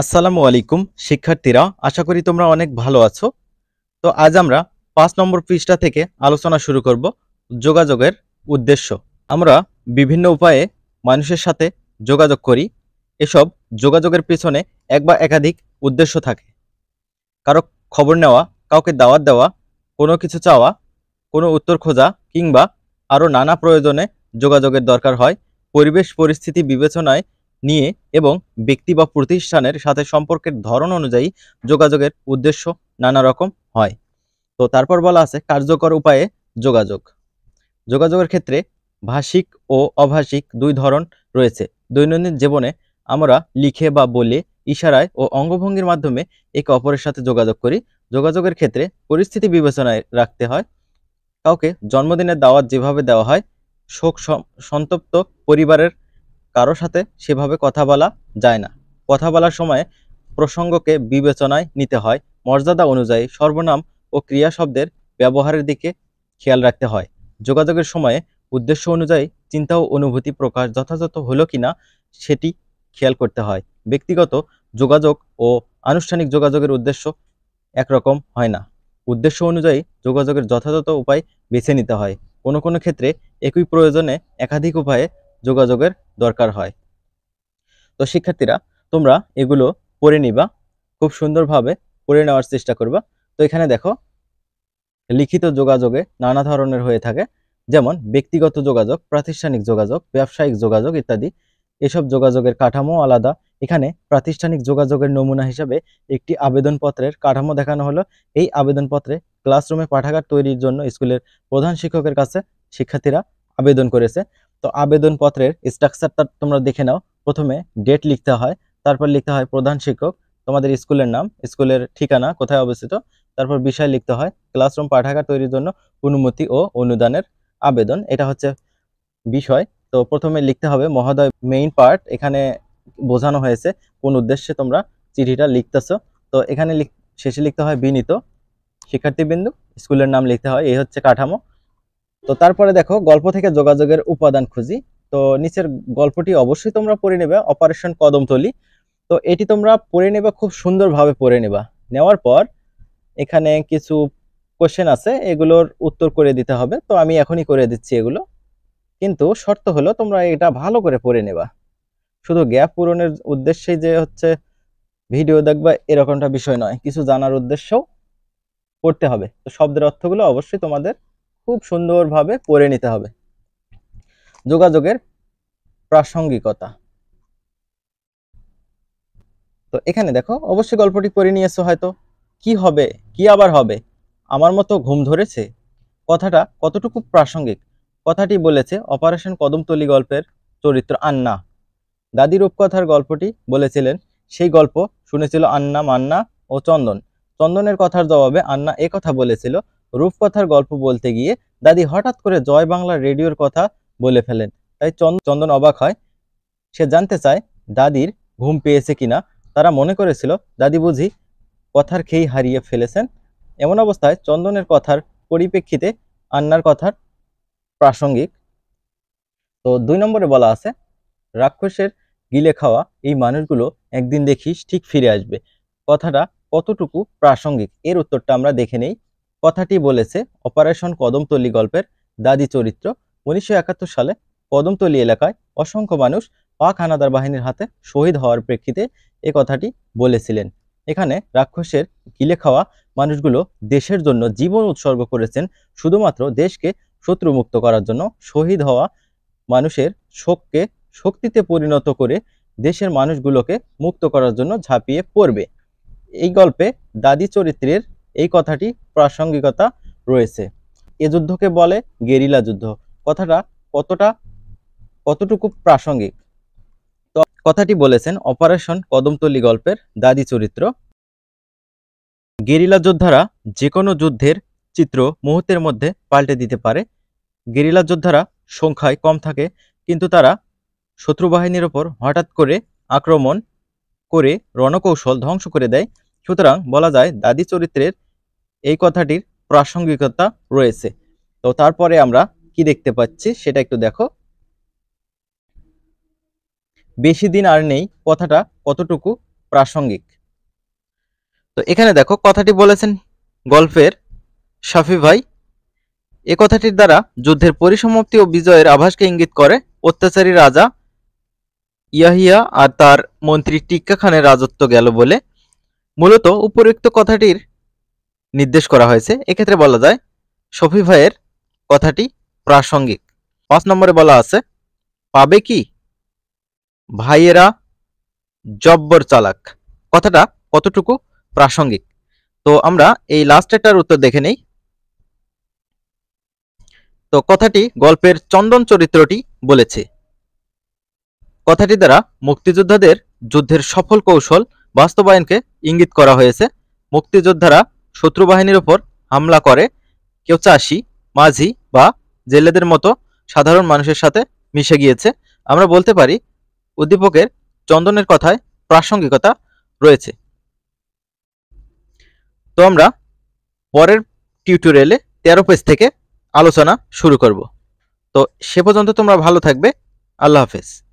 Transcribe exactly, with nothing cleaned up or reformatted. আসসালামু আলাইকুম শিক্ষার্থীরা, আশা করি তোমরা অনেক ভালো আছো। তো আজ আমরা পাঁচ নম্বর পৃষ্ঠা থেকে আলোচনা শুরু করব। যোগাযোগের উদ্দেশ্য। আমরা বিভিন্ন উপায়ে মানুষের সাথে যোগাযোগ করি। এসব যোগাযোগের পেছনে এক বা একাধিক উদ্দেশ্য থাকে। কারো খবর নেওয়া, কাউকে দাওয়াত দেওয়া, কোনো কিছু চাওয়া, কোনো উত্তর খোঁজা কিংবা আরও নানা প্রয়োজনে যোগাযোগের দরকার হয়। পরিবেশ পরিস্থিতি বিবেচনায় নিয়ে এবং ব্যক্তি বা প্রতিষ্ঠানের সাথে সম্পর্কের ধরন অনুযায়ী যোগাযোগের উদ্দেশ্য নানা রকম হয়। তো তারপর বলা আছে কার্যকর উপায়ে যোগাযোগ। যোগাযোগের ক্ষেত্রে ভাষিক ও অভাষিক দুই ধরন রয়েছে। দৈনন্দিন জীবনে আমরা লিখে বা বলে, ইশারায় ও অঙ্গভঙ্গির মাধ্যমে একে অপরের সাথে যোগাযোগ করি। যোগাযোগের ক্ষেত্রে পরিস্থিতি বিবেচনায় রাখতে হয়। কাউকে জন্মদিনের দাওয়াত যেভাবে দেওয়া হয়, শোক সন্তপ্ত পরিবারের কারো সাথে সেভাবে কথা বলা যায় না। কথা বলার সময় প্রসঙ্গকে বিবেচনায় নিতে হয়। মর্যাদা অনুযায়ী সর্বনাম ও ক্রিয়া শব্দের ব্যবহারের দিকে খেয়াল রাখতে হয়। যোগাযোগের সময়ে উদ্দেশ্য অনুযায়ী চিন্তা ও অনুভূতি প্রকাশ যথাযথ হলো কিনা সেটি খেয়াল করতে হয়। ব্যক্তিগত যোগাযোগ ও আনুষ্ঠানিক যোগাযোগের উদ্দেশ্য একরকম হয় না। উদ্দেশ্য অনুযায়ী যোগাযোগের যথাযথ উপায় বেছে নিতে হয়। কোনো কোনো ক্ষেত্রে একই প্রয়োজনে একাধিক উপায়ে যোগাযোগের দরকার হয়। তো শিক্ষার্থীরা, তোমরা এগুলো পড়ে নিবা, খুব সুন্দরভাবে পড়ে নেওয়ার চেষ্টা করবা। তো এখানে দেখো, লিখিত যোগাযোগে নানা ধরনের হয়ে থাকে, যেমন ব্যক্তিগত যোগাযোগ, প্রাতিষ্ঠানিক যোগাযোগ, ব্যবসায়িক যোগাযোগ ইত্যাদি। এসব যোগাযোগের কাঠামো আলাদা। এখানে প্রাতিষ্ঠানিক যোগাযোগের নমুনা হিসাবে একটি আবেদনপত্রের কাঠামো দেখানো হলো। এই আবেদনপত্রে ক্লাসরুমে পাঠাগার তৈরির জন্য স্কুলের প্রধান শিক্ষকের কাছে শিক্ষার্থীরা আবেদন করেছে। তো আবেদনপত্রের স্ট্রাকচারটা তোমরা দেখে নাও। প্রথমে ডেট লিখতে হয়, তারপর লিখতে হয় প্রধান শিক্ষক, তোমাদের স্কুলের নাম, স্কুলের ঠিকানা, কোথায় অবস্থিত, তারপর বিষয় লিখতে হয় ক্লাসরুম পাঠাগার তৈরির জন্য অনুমতি ও অনুদানের আবেদন, এটা হচ্ছে বিষয়। তো প্রথমে লিখতে হবে মহোদয়, মেইন পার্ট এখানে বোঝানো হয়েছে কোন উদ্দেশ্যে তোমরা চিঠিটা লিখতেছ। তো এখানে শেষে লিখতে হয় বিনীত শিক্ষার্থীবৃন্দ, স্কুলের নাম লিখতে হয়। এই হচ্ছে কাঠামো। তো তারপরে দেখো, গল্প থেকে যোগাযোগের উপাদান খুঁজি। তো নিচের গল্পটি অবশ্যই তোমরা পড়ে নেবে, অপারেশন কদমতলি। তো এটি তোমরা পড়ে নেবে, খুব সুন্দরভাবে পড়ে নেবা। নেওয়ার পর এখানে কিছু কোশ্চেন আছে, এগুলোর উত্তর করে দিতে হবে। তো আমি এখনই করে দিচ্ছি এগুলো, কিন্তু শর্ত হলো তোমরা এটা ভালো করে পড়ে নেবা। শুধু গ্যাপ পূরণের উদ্দেশ্যে যে হচ্ছে ভিডিও দেখবা এরকমটা বিষয় নয়, কিছু জানার উদ্দেশ্যেও পড়তে হবে। তো শব্দের অর্থগুলো অবশ্যই তোমাদের খুব সুন্দরভাবে পড়ে নিতে হবে। যোগাযোগের প্রাসঙ্গিকতা। তো এখানে দেখো, অবশ্যই গল্পটি পড়ে নিয়েছো হয়তো। কি হবে, কি আবার হবে, আমার মতো ঘুম ধরেছে, কথাটা কতটুকু প্রাসঙ্গিক? কথাটি বলেছে অপারেশন কদমতলি গল্পের চরিত্র আন্না। দাদি রূপকথার গল্পটি বলেছিলেন, সেই গল্প শুনেছিল আন্না, মান্না ও চন্দন। চন্দনের কথার জবাবে আন্না এ কথা বলেছিল। রূপকথার গল্প বলতে গিয়ে দাদি হঠাৎ করে জয় বাংলা রেডিওর কথা বলে ফেলেন, তাই চন্দন অবাক হয়। সে জানতে চায় দাদির ঘুম পেয়েছে কিনা। তারা মনে করেছিল দাদি বুঝি কথার খেই হারিয়ে ফেলেছেন। এমন অবস্থায় চন্দনের কথার পরিপ্রেক্ষিতে আন্নার কথার প্রাসঙ্গিক। তো দুই নম্বরে বলা আছে রাক্ষসের গিলে খাওয়া এই মানুষগুলো একদিন দেখিস ঠিক ফিরে আসবে, কথাটা কতটুকু প্রাসঙ্গিক? এর উত্তরটা আমরা দেখে নেই। কথাটি বলেছে অপারেশন কদমতলি গল্পের দাদি চরিত্র। উনিশশো একাত্তর সালে কদমতলি এলাকায় অসংখ্য মানুষ পাক হানাদার বাহিনীর হাতে শহীদ হওয়ার প্রেক্ষিতে এ কথাটি বলেছিলেন। এখানে রাক্ষসের গিলে খাওয়া মানুষগুলো দেশের জন্য জীবন উৎসর্গ করেছেন, শুধুমাত্র দেশকে শত্রুমুক্ত করার জন্য। শহীদ হওয়া মানুষের শোককে শক্তিতে পরিণত করে দেশের মানুষগুলোকে মুক্ত করার জন্য ঝাঁপিয়ে পড়বে। এই গল্পে দাদি চরিত্রের এই কথাটি প্রাসঙ্গিকতা রয়েছে। এ যুদ্ধকে বলে গেরিলা যুদ্ধ, কথাটা কতটা কতটুকু প্রাসঙ্গিক? তো কথাটি বলেছেন অপারেশন কদমতলি গল্পের দাদি চরিত্র। গেরিলা যোদ্ধারা যে কোনো যুদ্ধের চিত্র মুহূর্তের মধ্যে পাল্টে দিতে পারে। গেরিলা যোদ্ধারা সংখ্যায় কম থাকে, কিন্তু তারা শত্রু বাহিনীর ওপর হঠাৎ করে আক্রমণ করে রণকৌশল ধ্বংস করে দেয়। সুতরাং বলা যায় দাদি চরিত্রের এই কথাটির প্রাসঙ্গিকতা রয়েছে। তো তারপরে আমরা কি দেখতে পাচ্ছি সেটা একটু দেখো। বেশি দিন আর নেই, কথাটা কতটুকু प्रासंगिक। तो एखाने देखो कथाटी बोलेছেন গল্পের শাফি ভাই। এই কথাটির দ্বারা যুদ্ধের পরিসমাপ্তি ও বিজয়ের আভাসকে ইঙ্গিত করে অত্যাচারী রাজা ইয়াহিয়া আর তার মন্ত্রী টিক্কা খানের রাজত্ব গেল বলে মূলত উপরোক্ত কথাটির নির্দেশ করা হয়েছে। এই ক্ষেত্রে বলা যায় শফি ভাইয়ের কথাটি প্রাসঙ্গিক। পাঁচ নম্বরে বলা আছে পাবে কি ভাইয়েরা জব্বর চালাক। কথাটা কতটুকু প্রাসঙ্গিক তো আমরা এই লাস্ট এটার উত্তর দেখে নেই। তো কথাটি গল্পের চন্দন চরিত্রটি বলেছে। কথাটি দ্বারা মুক্তিযোদ্ধাদের যুদ্ধের সফল কৌশল বাস্তবায়নকে ইঙ্গিত করা হয়েছে। মুক্তিযোদ্ধারা শত্রু বাহিনীর উপর হামলা করে কেউ চাষি মাঝি বা জেলেদের মতো সাধারণ মানুষের সাথে মিশে গিয়েছে। আমরা বলতে পারি উদ্দীপকের চন্দনের কথায় প্রাসঙ্গিকতা রয়েছে। তো আমরা পরের টিউটোরিয়ালে তেরো পেজ থেকে আলোচনা শুরু করব। তো সে পর্যন্ত তোমরা ভালো থাকবে। আল্লাহ হাফেজ।